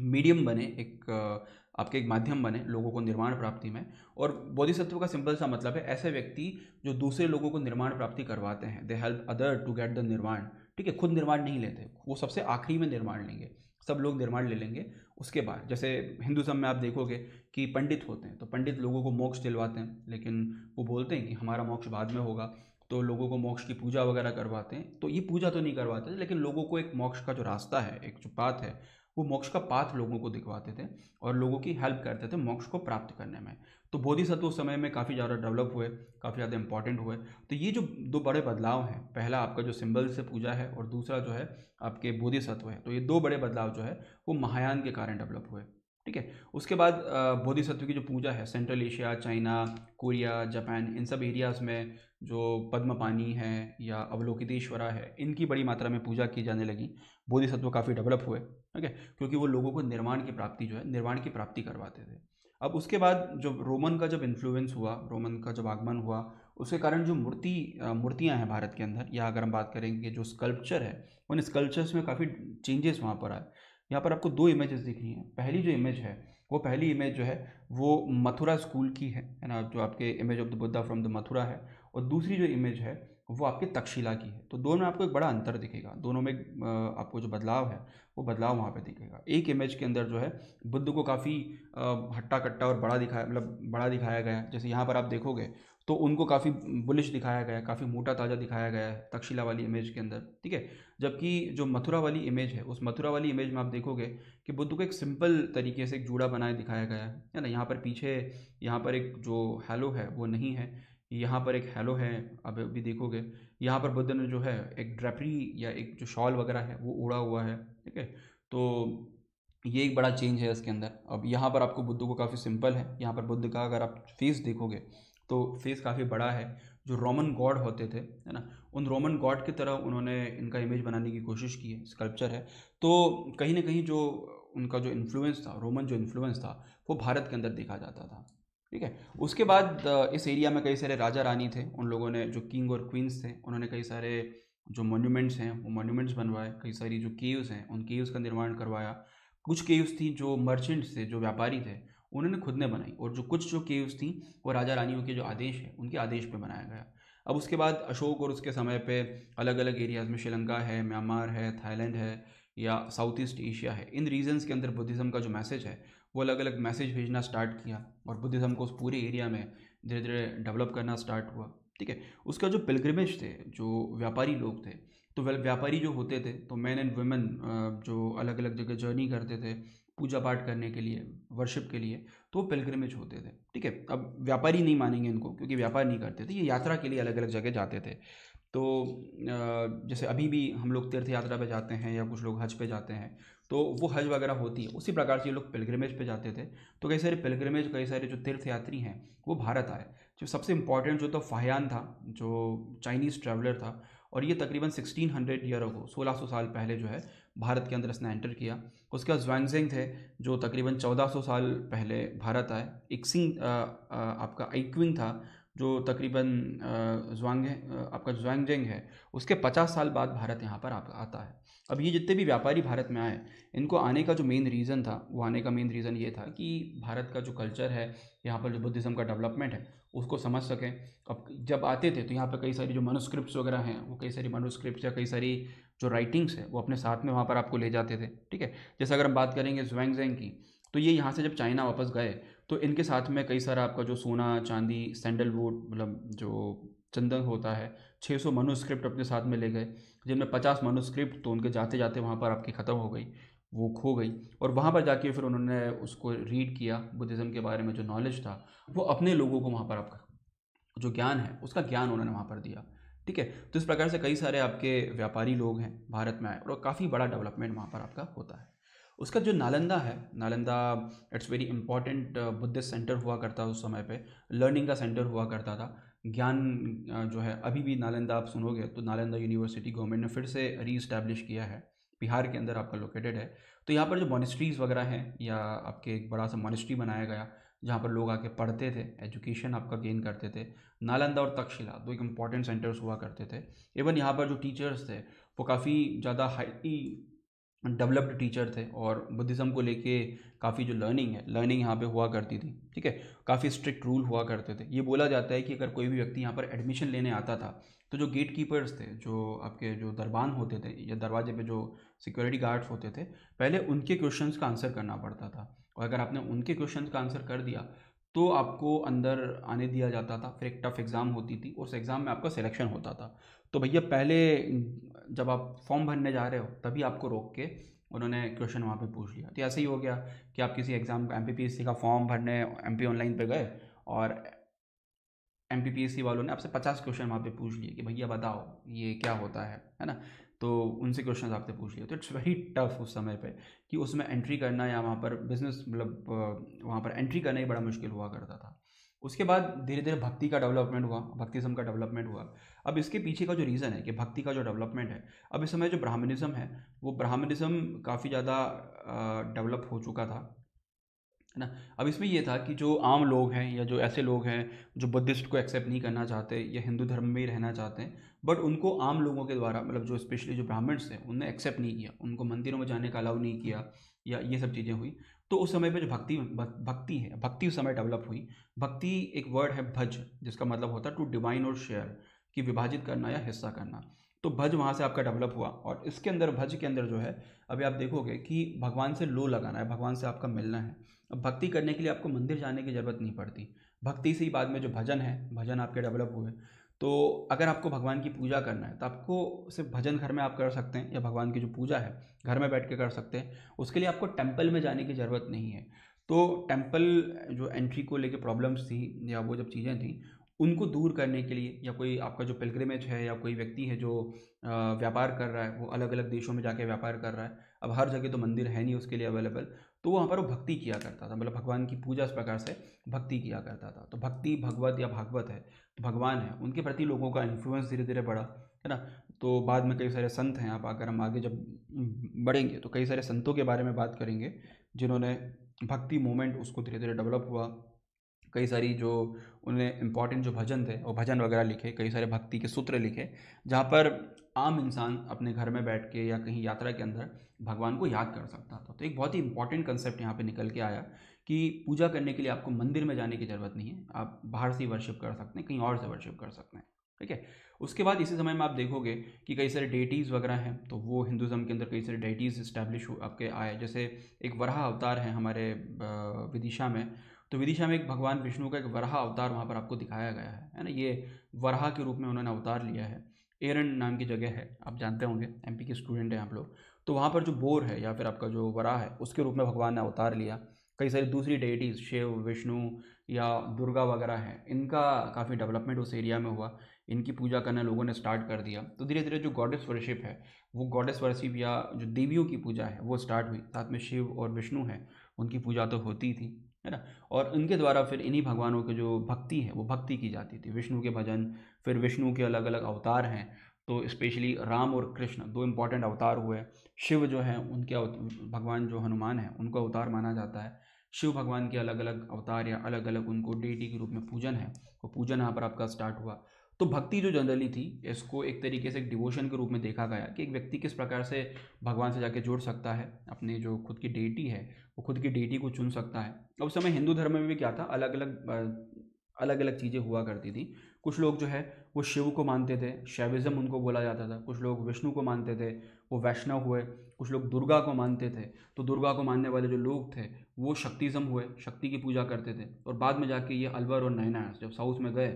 मीडियम बने, एक आपके एक माध्यम बने लोगों को निर्वाण प्राप्ति में। और बोधिसत्व का सिंपल सा मतलब है ऐसे व्यक्ति जो दूसरे लोगों को निर्वाण प्राप्ति करवाते हैं, they help other to get the nirvana. ठीक है, खुद निर्वाण नहीं लेते, वो सबसे आखिरी में निर्वाण लेंगे, सब लोग निर्वाण ले लेंगे उसके बाद। जैसे हिंदुज़म में आप देखोगे कि पंडित होते हैं तो पंडित लोगों को मोक्ष दिलवाते हैं, लेकिन वो बोलते हैं कि हमारा मोक्ष बाद में होगा, तो लोगों को मोक्ष की पूजा वगैरह करवाते हैं। तो ये पूजा तो नहीं करवाते, लेकिन लोगों को एक मोक्ष का जो रास्ता है, एक जो पाथ है, वो मोक्ष का पाथ लोगों को दिखवाते थे और लोगों की हेल्प करते थे मोक्ष को प्राप्त करने में। तो बोधिसत्व उस समय में काफ़ी ज़्यादा डेवलप हुए, काफ़ी ज़्यादा इंपॉर्टेंट हुए। तो ये जो दो बड़े बदलाव हैं, पहला आपका जो सिंबल से पूजा है और दूसरा जो है आपके बोधिसत्व है, तो ये दो बड़े बदलाव जो है वो महायान के कारण डेवलप हुए। ठीक है, उसके बाद बोधिसत्व की जो पूजा है central Asia, China, Korea, Japan, इन सब एरियाज़ में जो पद्मपानी है या अवलोकितेश्वरा है, इनकी बड़ी मात्रा में पूजा की जाने लगी। बोधिसत्व काफ़ी डेवलप हुए, ठीक है, क्योंकि वो लोगों को निर्वाण की प्राप्ति जो है निर्वाण की प्राप्ति करवाते थे। अब उसके बाद जब रोमन का जब इन्फ्लुएंस हुआ, रोमन का जब आगमन हुआ, उसके कारण जो मूर्ति मूर्तियां हैं भारत के अंदर, या अगर हम बात करेंगे जो स्कल्पचर है, उन स्कल्पचर्स में काफ़ी चेंजेस वहाँ पर आए। यहाँ पर आपको दो इमेजेस दिख रही हैं। पहली जो इमेज है वो पहली इमेज जो है वो मथुरा स्कूल की है, है ना, जो आपके image of the Buddha from the Mathura है, और दूसरी जो इमेज है वो आपके तक्षशिला की है। तो दोनों में आपको एक बड़ा अंतर दिखेगा, दोनों में आपको जो बदलाव है वो बदलाव वहाँ पे दिखेगा। एक इमेज के अंदर जो है बुद्ध को काफ़ी हट्टा कट्टा और बड़ा दिखाया, मतलब बड़ा दिखाया गया है। जैसे यहाँ पर आप देखोगे तो उनको काफ़ी बुलिश दिखाया गया है, काफ़ी मोटा ताज़ा दिखाया गया है तक्षशिला वाली इमेज के अंदर। ठीक है, जबकि जो मथुरा वाली इमेज है, उस मथुरा वाली इमेज में आप देखोगे कि बुद्ध को एक सिंपल तरीके से एक जूड़ा बनाए दिखाया गया है, है ना। यहाँ पर पीछे, यहाँ पर एक जो हैलो है वो नहीं है, यहाँ पर एक हैलो है, अब भी देखोगे यहाँ पर बुद्ध ने जो है एक ड्रेपरी या एक जो शॉल वगैरह है वो ओढ़ा हुआ है। ठीक है, तो ये एक बड़ा चेंज है इसके अंदर। अब यहाँ पर आपको बुद्ध को काफ़ी सिंपल है, यहाँ पर बुद्ध का अगर आप फेस देखोगे तो फेस काफ़ी बड़ा है। जो रोमन गॉड होते थे, है ना, उन रोमन गॉड की तरह उन्होंने इनका इमेज बनाने की कोशिश की है, स्कल्पचर है। तो कहीं ना कहीं जो उनका जो इन्फ्लुएंस था, रोमन जो इन्फ्लुएंस था, वो भारत के अंदर देखा जाता था। ठीक है, उसके बाद इस एरिया में कई सारे राजा रानी थे, उन लोगों ने जो किंग और क्वींस थे उन्होंने कई सारे जो मोन्यूमेंट्स हैं वो मोन्यूमेंट्स बनवाए, कई सारी जो केव्स हैं उन केव्स का निर्माण करवाया। कुछ केव्स थी जो मर्चेंट्स थे, जो व्यापारी थे, उन्होंने खुद ने बनाई, और जो कुछ जो केव्स थी वो राजा रानियों के जो आदेश है उनके आदेश पे बनाया गया। अब उसके बाद अशोक और उसके समय पे अलग अलग एरियाज़ में श्रीलंका है, म्यांमार है, थाईलैंड है, या साउथ ईस्ट एशिया है, इन रीजन्स के अंदर बुद्धिज़्म का जो मैसेज है वो अलग अलग मैसेज भेजना स्टार्ट किया और बुद्धिज़्म को उस पूरे एरिया में धीरे धीरे डेवलप करना स्टार्ट हुआ। ठीक है, उसका जो पिलग्रिमेज थे, जो व्यापारी लोग थे, तो वेल व्यापारी जो होते थे तो मैन एंड वुमेन जो अलग अलग जगह जर्नी करते थे पूजा पाठ करने के लिए, वर्शिप के लिए, तो वो पिलग्रिमेज होते थे। ठीक है, अब व्यापारी नहीं मानेंगे इनको क्योंकि व्यापार नहीं करते थे, ये यात्रा के लिए अलग अलग जगह जाते थे। तो जैसे अभी भी हम लोग तीर्थ यात्रा पे जाते हैं या कुछ लोग हज पे जाते हैं, तो वो हज वगैरह होती है, उसी प्रकार से ये लोग पिलग्रिमेज पे जाते थे। तो कई सारे पिलग्रिमेज, कई सारे जो तीर्थ यात्री हैं वो भारत आए। जो सबसे इम्पॉर्टेंट जो तो फाह्यान था, जो चाइनीज़ ट्रैवलर था, और ये तकरीबन सोलह सौ ईयर अगो, सोलह सौ साल पहले जो है भारत के अंदर इसने एंटर किया। उसके बाद ज़्वांगज़ेंग थे जो तकरीबन चौदह सौ साल पहले भारत आए। इक्सिंग आ, आ, आपका आइक्विंग था जो तकरीबन ज़्वांग आपका ज़्वांगज़ेंग है, उसके पचास साल बाद भारत यहाँ पर आप, आता है। अब ये जितने भी व्यापारी भारत में आए, इनको आने का जो मेन रीज़न था, वो आने का मेन रीज़न ये था कि भारत का जो कल्चर है, यहाँ पर जो बुद्धिज़्म का डेवलपमेंट है उसको समझ सकें। अब जब आते थे तो यहाँ पर कई सारी जो मैन्युस्क्रिप्ट्स वगैरह हैं, वो कई सारी मैन्युस्क्रिप्ट्स या कई सारी जो राइटिंग्स है वो अपने साथ में वहाँ पर आपको ले जाते थे। ठीक है, जैसे अगर हम बात करेंगे ज़्वांगज़ेंग की, तो ये यहाँ से जब चाइना वापस गए तो इनके साथ में कई सारा आपका जो सोना, चांदी, सैंडलवुड, मतलब जो चंदन होता है, छह सौ मैन्युस्क्रिप्ट अपने साथ में ले गए, जिनमें पचास मैन्युस्क्रिप्ट तो उनके जाते जाते वहाँ पर आपकी ख़त्म हो गई, वो खो गई। और वहाँ पर जाके फिर उन्होंने उसको रीड किया, बुद्धिज़्म के बारे में जो नॉलेज था वो अपने लोगों को वहाँ पर आपका जो ज्ञान है उसका ज्ञान उन्होंने वहाँ पर दिया। ठीक है, तो इस प्रकार से कई सारे आपके व्यापारी लोग हैं भारत में आए और काफ़ी बड़ा डेवलपमेंट वहाँ पर आपका होता है। उसका जो नालंदा है, Nalanda it's very important Buddhist centre हुआ करता उस समय पे, लर्निंग का सेंटर हुआ करता था। ज्ञान जो है अभी भी नालंदा आप सुनोगे तो नालंदा यूनिवर्सिटी गवर्नमेंट ने फिर से री इस्टेब्लिश किया है, बिहार के अंदर आपका लोकेटेड है। तो यहाँ पर जो मॉनेस्ट्रीज़ वगैरह हैं या आपके एक बड़ा सा मॉनेस्ट्री बनाया गया जहाँ पर लोग आके पढ़ते थे, एजुकेशन आपका गेन करते थे। नालंदा और तक्षशिला दो एक इम्पॉर्टेंट सेंटर्स हुआ करते थे। इवन यहाँ पर जो टीचर्स थे वो काफ़ी ज़्यादा हाईली डेवलप्ड टीचर थे और बुद्धिज़्म को लेके काफ़ी जो लर्निंग है लर्निंग यहाँ पे हुआ करती थी। ठीक है, काफ़ी स्ट्रिक्ट रूल हुआ करते थे। ये बोला जाता है कि अगर कोई भी व्यक्ति यहाँ पर एडमिशन लेने आता था तो जो गेट कीपर्स थे, जो आपके जो दरबान होते थे या दरवाजे पे जो सिक्योरिटी गार्ड्स होते थे, पहले उनके क्वेश्चंस का आंसर करना पड़ता था और अगर आपने उनके क्वेश्चंस का आंसर कर दिया तो आपको अंदर आने दिया जाता था। फिर एक टफ एग्ज़ाम होती थी, उस एग्ज़ाम में आपका सिलेक्शन होता था। तो भैया पहले जब आप फॉर्म भरने जा रहे हो तभी आपको रोक के उन्होंने क्वेश्चन वहाँ पे पूछ लिया। तो ऐसे ही हो गया कि आप किसी एग्ज़ाम का एमपीपीएससी का फॉर्म भरने एमपी ऑनलाइन पे गए और एमपीपीएससी वालों ने आपसे पचास क्वेश्चन वहाँ पे पूछ लिए कि भैया बताओ ये क्या होता है है ना। तो उनसे क्वेश्चन आपसे पूछ लिए। तो इट्स वेरी टफ उस समय पे कि उसमें एंट्री करना या वहाँ पर बिजनेस मतलब वहाँ पर एंट्री करना ही बड़ा मुश्किल हुआ करता था। उसके बाद धीरे धीरे भक्ति का डेवलपमेंट हुआ, भक्तिज़म का डेवलपमेंट हुआ। अब इसके पीछे का जो रीज़न है कि भक्ति का जो डेवलपमेंट है, अब इस समय जो ब्राह्मणिज़म है वो ब्राह्मणिज़म काफ़ी ज़्यादा डेवलप हो चुका था, है ना। अब इसमें यह था कि जो आम लोग हैं या जो ऐसे लोग हैं जो बुद्धिस्ट को एक्सेप्ट नहीं करना चाहते या हिंदू धर्म में ही रहना चाहते हैं, बट उनको आम लोगों के द्वारा मतलब जो स्पेशली जो ब्राह्मण्स हैं उनने एक्सेप्ट नहीं किया, उनको मंदिरों में जाने का अलाउ नहीं किया या ये सब चीज़ें हुई। तो उस समय पे जो भक्ति भक्ति है भक्ति उस समय डेवलप हुई। भक्ति एक वर्ड है भज, जिसका मतलब होता है टू डिवाइन और शेयर, कि विभाजित करना या हिस्सा करना। तो भज वहाँ से आपका डेवलप हुआ और इसके अंदर भज के अंदर जो है अभी आप देखोगे कि भगवान से लो लगाना है, भगवान से आपका मिलना है। अब भक्ति करने के लिए आपको मंदिर जाने की ज़रूरत नहीं पड़ती, भक्ति से ही बाद में जो भजन है भजन आपके डेवलप हुए। तो अगर आपको भगवान की पूजा करना है तो आपको सिर्फ भजन घर में आप कर सकते हैं या भगवान की जो पूजा है घर में बैठ के कर सकते हैं, उसके लिए आपको टेंपल में जाने की ज़रूरत नहीं है। तो टेंपल जो एंट्री को लेके प्रॉब्लम्स थी या वो जब चीज़ें थी उनको दूर करने के लिए, या कोई आपका जो पिलग्रिमेज है या कोई व्यक्ति है जो व्यापार कर रहा है, वो अलग अलग देशों में जाके व्यापार कर रहा है, अब हर जगह तो मंदिर है नहीं उसके लिए अवेलेबल, तो वहाँ पर वो भक्ति किया करता था, मतलब भगवान की पूजा इस प्रकार से भक्ति किया करता था। तो भक्ति भगवत या भागवत है, तो भगवान है, उनके प्रति लोगों का इन्फ्लुएंस धीरे धीरे बढ़ा, है ना। तो बाद में कई सारे संत हैं, आप अगर हम आगे जब बढ़ेंगे तो कई सारे संतों के बारे में बात करेंगे जिन्होंने भक्ति मूवमेंट उसको धीरे धीरे डेवलप हुआ। कई सारी जो उन्हें इम्पॉर्टेंट जो भजन थे और भजन वगैरह लिखे, कई सारे भक्ति के सूत्र लिखे जहाँ पर आम इंसान अपने घर में बैठ के या कहीं यात्रा के अंदर भगवान को याद कर सकता था। तो एक बहुत ही इंपॉर्टेंट कंसेप्ट यहाँ पे निकल के आया कि पूजा करने के लिए आपको मंदिर में जाने की ज़रूरत नहीं है, आप बाहर से ही वर्शिप कर सकते हैं, कहीं और से वर्शिप कर सकते हैं। ठीक है, उसके बाद इसी समय में आप देखोगे कि कई सारे डेटीज़ वगैरह हैं, तो वो हिंदुज़म के अंदर कई सारे डेटीज़ इस्टेब्लिश आपके आए। जैसे एक वराह अवतार है हमारे विदिशा में, तो विदिशा में एक भगवान विष्णु का एक वराह अवतार वहाँ पर आपको दिखाया गया है, है ना। ये वराह के रूप में उन्होंने अवतार लिया है। एरन नाम की जगह है, आप जानते होंगे, एमपी के स्टूडेंट हैं आप लोग, तो वहाँ पर जो बोर है या फिर आपका जो वराह है उसके रूप में भगवान ने अवतार लिया। कई सारी दूसरी डेटीज़ शिव विष्णु या दुर्गा वगैरह हैं, इनका काफ़ी डेवलपमेंट उस एरिया में हुआ, इनकी पूजा करना लोगों ने स्टार्ट कर दिया। तो धीरे धीरे जो गॉडेस वर्शिप है वो गॉडेस वर्शिप या जो देवियों की पूजा है वो स्टार्ट हुई। साथ में शिव और विष्णु हैं, उनकी पूजा तो होती थी, है ना, और उनके द्वारा फिर इन्हीं भगवानों के जो भक्ति है वो भक्ति की जाती थी। विष्णु के भजन, फिर विष्णु के अलग अलग अवतार हैं, तो स्पेशली राम और कृष्ण दो इम्पॉर्टेंट अवतार हुए। शिव जो हैं उनके भगवान जो हनुमान हैं उनको अवतार माना जाता है। शिव भगवान के अलग अलग अवतार या अलग अलग उनको डेटी के रूप में पूजन है, वो पूजन यहाँ पर आपका स्टार्ट हुआ। तो भक्ति जो जनरली थी इसको एक तरीके से एक डिवोशन के रूप में देखा गया कि एक व्यक्ति किस प्रकार से भगवान से जाके जुड़ सकता है, अपने जो खुद की डेटी है वो खुद की डेटी को चुन सकता है। अब उस समय हिंदू धर्म में भी क्या था, अलग अलग अलग अलग चीज़ें हुआ करती थी। कुछ लोग जो है वो शिव को मानते थे, शैविज़म उनको बोला जाता था, कुछ लोग विष्णु को मानते थे, वो वैष्णव हुए, कुछ लोग दुर्गा को मानते थे, तो दुर्गा को मानने वाले जो लोग थे वो शक्तिज़म हुए, शक्ति की पूजा करते थे। और बाद में जाके ये अलवर और नैनार जब साउथ में गए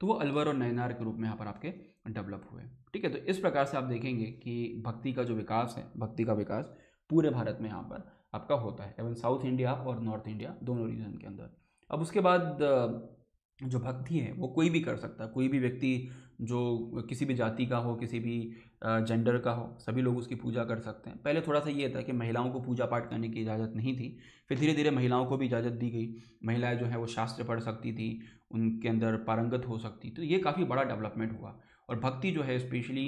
तो वो अलवर और नैनार के रूप में यहाँ पर आपके डेवलप हुए। ठीक है, तो इस प्रकार से आप देखेंगे कि भक्ति का जो विकास है, भक्ति का विकास पूरे भारत में यहाँ पर आपका होता है, एवं साउथ इंडिया और नॉर्थ इंडिया दोनों रीजन के अंदर। अब उसके बाद जो भक्ति है वो कोई भी कर सकता है, कोई भी व्यक्ति जो किसी भी जाति का हो, किसी भी जेंडर का हो, सभी लोग उसकी पूजा कर सकते हैं। पहले थोड़ा सा ये था कि महिलाओं को पूजा पाठ करने की इजाज़त नहीं थी, फिर धीरे धीरे महिलाओं को भी इजाज़त दी गई। महिलाएं जो है वो शास्त्र पढ़ सकती थी, उनके अंदर पारंगत हो सकती। तो ये काफ़ी बड़ा डेवलपमेंट हुआ और भक्ति जो है स्पेशली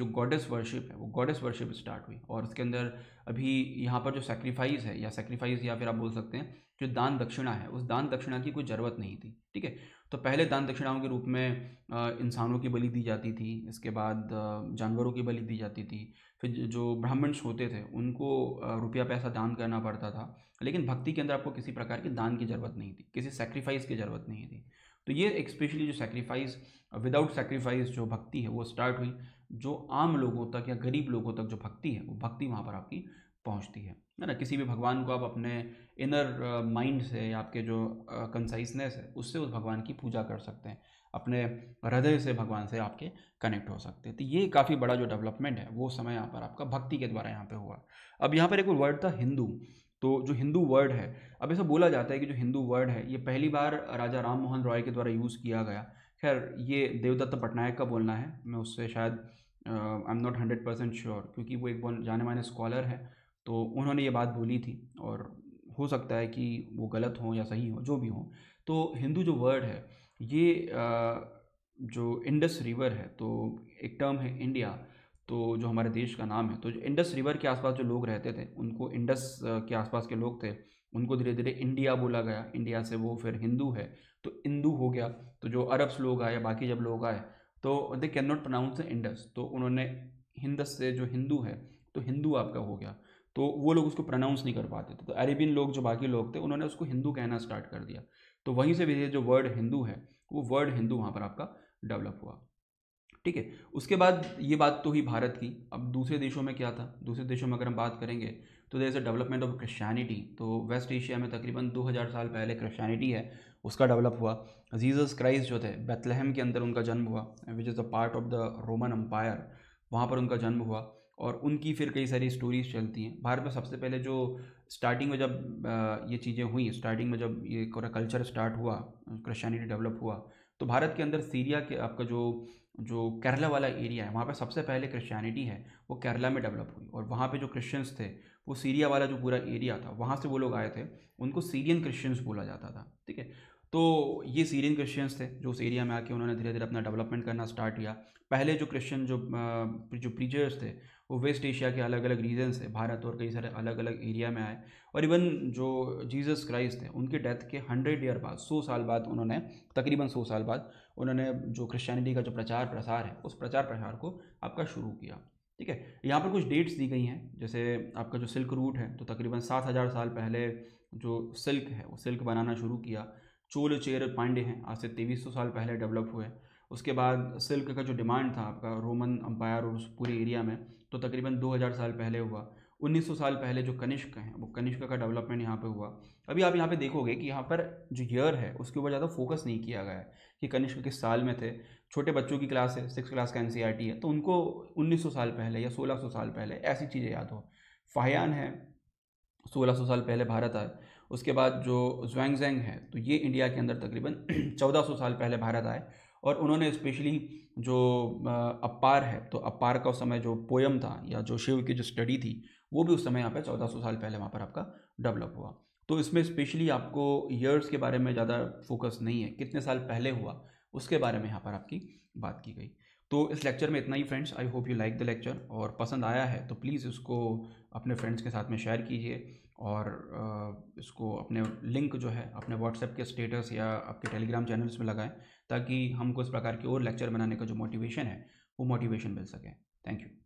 जो गॉडेस वर्शिप है वो गॉडेस वर्शिप स्टार्ट हुई। और इसके अंदर अभी यहाँ पर जो सैक्रिफाइस है या सैक्रिफाइस या फिर आप बोल सकते हैं जो दान दक्षिणा है, उस दान दक्षिणा की कोई ज़रूरत नहीं थी। ठीक है, तो पहले दान दक्षिणाओं के रूप में इंसानों की बलि दी जाती थी, इसके बाद जानवरों की बलि दी जाती थी, फिर जो ब्राह्मण्स होते थे उनको रुपया पैसा दान करना पड़ता था। लेकिन भक्ति के अंदर आपको किसी प्रकार की दान की ज़रूरत नहीं थी, किसी सैक्रिफाइस की ज़रूरत नहीं थी। तो ये स्पेशली जो सैक्रिफाइस विदाउट सैक्रिफाइस जो भक्ति है वो स्टार्ट हुई। जो आम लोगों तक या गरीब लोगों तक जो भक्ति है वो भक्ति वहाँ पर आपकी पहुँचती है, है ना। किसी भी भगवान को आप अपने इनर माइंड से या आपके जो कंसाइसनेस है उससे उस भगवान की पूजा कर सकते हैं, अपने हृदय से भगवान से आपके कनेक्ट हो सकते हैं। तो ये काफ़ी बड़ा जो डेवलपमेंट है वो समय यहाँ पर आपका भक्ति के द्वारा यहाँ पे हुआ। अब यहाँ पर एक वर्ड था हिंदू, तो जो हिंदू वर्ड है, अब ऐसा बोला जाता है कि जो हिंदू वर्ड है ये पहली बार राजा राम मोहन रॉय के द्वारा यूज़ किया गया। खैर ये देवदत्त पटनायक का बोलना है, मैं उससे शायद I am not hundred percent sure, क्योंकि वो एक जाने माने स्कॉलर है तो उन्होंने ये बात बोली थी और हो सकता है कि वो गलत हो या सही हो, जो भी हो। तो हिंदू जो वर्ड है ये जो इंडस रिवर है, तो एक टर्म है इंडिया, तो जो हमारे देश का नाम है, तो इंडस रिवर के आसपास जो लोग रहते थे उनको, इंडस के आसपास के लोग थे उनको धीरे धीरे इंडिया बोला गया। इंडिया से वो फिर हिंदू है तो इंदू हो गया। तो जो अरब्स लोग आए या बाकी जब लोग आए तो they can not pronounce Indus, तो उन्होंने हिंदस से जो हिंदू है तो हिंदू आपका हो गया, तो वो लोग उसको प्रोनाउंस नहीं कर पाते थे। तो अरेबियन लोग जो बाकी लोग थे उन्होंने उसको हिंदू कहना स्टार्ट कर दिया। तो वहीं से भी जो वर्ड हिंदू है वो वर्ड हिंदू वहाँ पर आपका डेवलप हुआ। ठीक है, उसके बाद ये बात तो ही भारत की। अब दूसरे देशों में क्या था, दूसरे देशों में अगर हम बात करेंगे तो जैसे डेवलपमेंट ऑफ क्रिश्चियनिटी, तो वेस्ट एशिया में तकरीबन दो हज़ार साल पहले क्रिश्चियनिटी है उसका डेवलप हुआ। जीसस क्राइस्ट जो थे बेथलेहम के अंदर उनका जन्म हुआ, which is a part of the Roman empire, वहाँ पर उनका जन्म हुआ और उनकी फिर कई सारी स्टोरीज चलती हैं। भारत में सबसे पहले जो स्टार्टिंग में जब ये चीज़ें हुई, स्टार्टिंग में जब ये कल्चर स्टार्ट हुआ, क्रिश्चियनिटी डेवलप हुआ, तो भारत के अंदर सीरिया के आपका जो जो केरला वाला एरिया है वहाँ पे सबसे पहले क्रिश्चियनिटी है वो केरला में डेवलप हुई। और वहाँ पे जो क्रिश्चियंस थे वो सीरिया वाला जो पूरा एरिया था वहाँ से वो लोग आए थे, उनको सीरियन क्रिश्चियंस बोला जाता था। ठीक है, तो ये सीरियन क्रिश्चियंस थे जो उस एरिया में आके उन्होंने धीरे धीरे अपना डेवलपमेंट करना स्टार्ट किया। पहले जो क्रिश्चियन जो जो प्रीचर्स थे वो वेस्ट एशिया के अलग अलग रीजन से भारत और कई सारे अलग अलग एरिया में आए। और इवन जो जीसस क्राइस्ट थे उनके डेथ के हंड्रेड ईयर बाद, सौ साल बाद उन्होंने, तकरीबन सौ साल बाद उन्होंने जो क्रिश्चियनिटी का जो प्रचार प्रसार है उस प्रचार प्रसार को आपका शुरू किया। ठीक है, यहाँ पर कुछ डेट्स दी गई हैं, जैसे आपका जो सिल्क रूट है तो तकरीबन सात हज़ार साल पहले जो सिल्क है वो सिल्क बनाना शुरू किया। चोल चेर पांडे हैं, आज से तेईस सौ साल पहले डेवलप हुए। उसके बाद सिल्क का जो डिमांड था आपका रोमन अम्पायर और उस पूरे एरिया में तो तकरीबन दो हज़ार साल पहले हुआ। उन्नीस सौ साल पहले जो कनिष्क हैं वो कनिष्क का डेवलपमेंट यहाँ पे हुआ। अभी आप यहाँ पे देखोगे कि यहाँ पर जो ईयर है उसके ऊपर ज़्यादा फोकस नहीं किया गया है कि कनिष्क किस साल में थे। छोटे बच्चों की क्लास है, सिक्स क्लास का N C E R T है, तो उनको उन्नीस सौ साल पहले या सोलह सौ साल पहले ऐसी चीज़ें याद हो। फायान है, सोलह सौ साल पहले भारत आए। उसके बाद जो ज़्वांगज़ेंग है तो ये इंडिया के अंदर तकरीबन चौदह सौ साल पहले भारत आए और उन्होंने स्पेशली जो अपार है तो अपार का उस समय जो पोयम था या जो शिव की जो स्टडी थी वो भी उस समय यहाँ पे चौदह सौ साल पहले वहाँ पर आपका डेवलप हुआ। तो इसमें स्पेशली आपको ईयर्स के बारे में ज़्यादा फोकस नहीं है, कितने साल पहले हुआ उसके बारे में यहाँ पर आपकी बात की गई। तो इस लेक्चर में इतना ही friends, I hope you like the lecture, और पसंद आया है तो प्लीज़ इसको अपने फ्रेंड्स के साथ में शेयर कीजिए और इसको अपने लिंक जो है अपने व्हाट्सएप के स्टेटस या आपके टेलीग्राम चैनल्स में लगाएं ताकि हमको इस प्रकार के और लेक्चर बनाने का जो मोटिवेशन है वो मोटिवेशन मिल सके। Thank you.